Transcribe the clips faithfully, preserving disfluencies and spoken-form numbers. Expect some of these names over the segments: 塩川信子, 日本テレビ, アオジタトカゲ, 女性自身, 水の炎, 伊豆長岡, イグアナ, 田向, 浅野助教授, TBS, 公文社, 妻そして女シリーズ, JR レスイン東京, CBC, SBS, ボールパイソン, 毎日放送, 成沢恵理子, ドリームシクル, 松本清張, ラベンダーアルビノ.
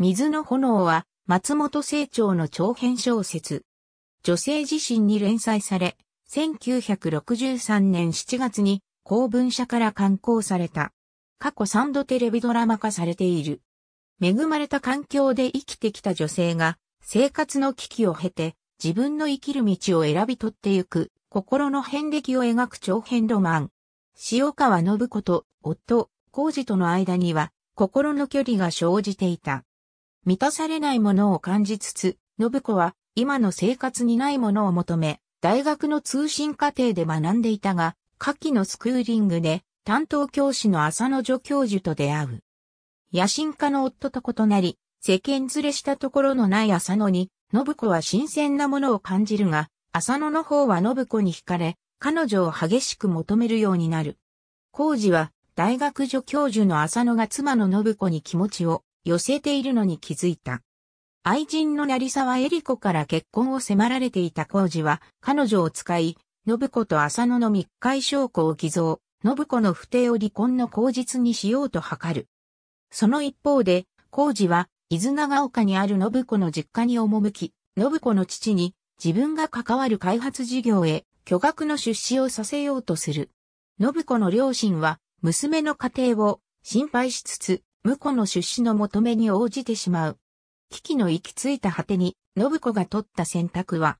水の炎は松本清張の長編小説。女性自身に連載され、せんきゅうひゃくろくじゅうさんねんしちがつに公文社から刊行された。過去さんどテレビドラマ化されている。恵まれた環境で生きてきた女性が生活の危機を経て自分の生きる道を選び取ってゆく心の遍歴を描く長編ロマン。塩川信子と夫、浩二との間には心の距離が生じていた。満たされないものを感じつつ、信子は今の生活にないものを求め、大学の通信課程で学んでいたが、夏季のスクーリングで担当教師の浅野助教授と出会う。野心家の夫と異なり、世間連れしたところのない浅野に、信子は新鮮なものを感じるが、浅野の方は信子に惹かれ、彼女を激しく求めるようになる。浩二は、大学助教授の浅野が妻の信子に気持ちを寄せているのに気づいた。愛人の成沢恵理子から結婚を迫られていた浩二は、彼女を使い、信子と浅野の密会証拠を偽造、信子の不貞を離婚の口実にしようと図る。その一方で、浩二は、伊豆長岡にある信子の実家に赴き、信子の父に、自分が関わる開発事業へ、巨額の出資をさせようとする。信子の両親は、娘の家庭を心配しつつ、婿の出資の求めに応じてしまう。危機の行き着いた果てに、信子が取った選択は、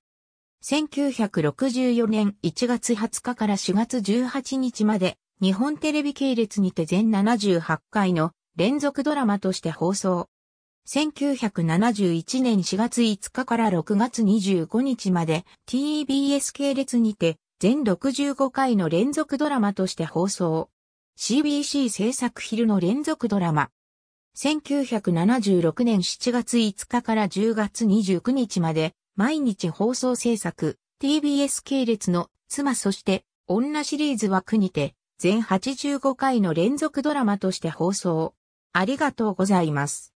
せんきゅうひゃくろくじゅうよねんいちがつはつかからしがつじゅうはちにちまで、日本テレビ系列にて全ななじゅうはちかいの連続ドラマとして放送。せんきゅうひゃくななじゅういちねんしがついつかからろくがつにじゅうごにちまで、ティービーエス 系列にて全ろくじゅうごかいの連続ドラマとして放送。シービーシー 制作昼の連続ドラマ。せんきゅうひゃくななじゅうろくねんしちがついつかからじゅうがつにじゅうくにちまで毎日放送制作 ティービーエス 系列の妻そして女シリーズ枠にて全はちじゅうごかいの連続ドラマとして放送。ありがとうございます。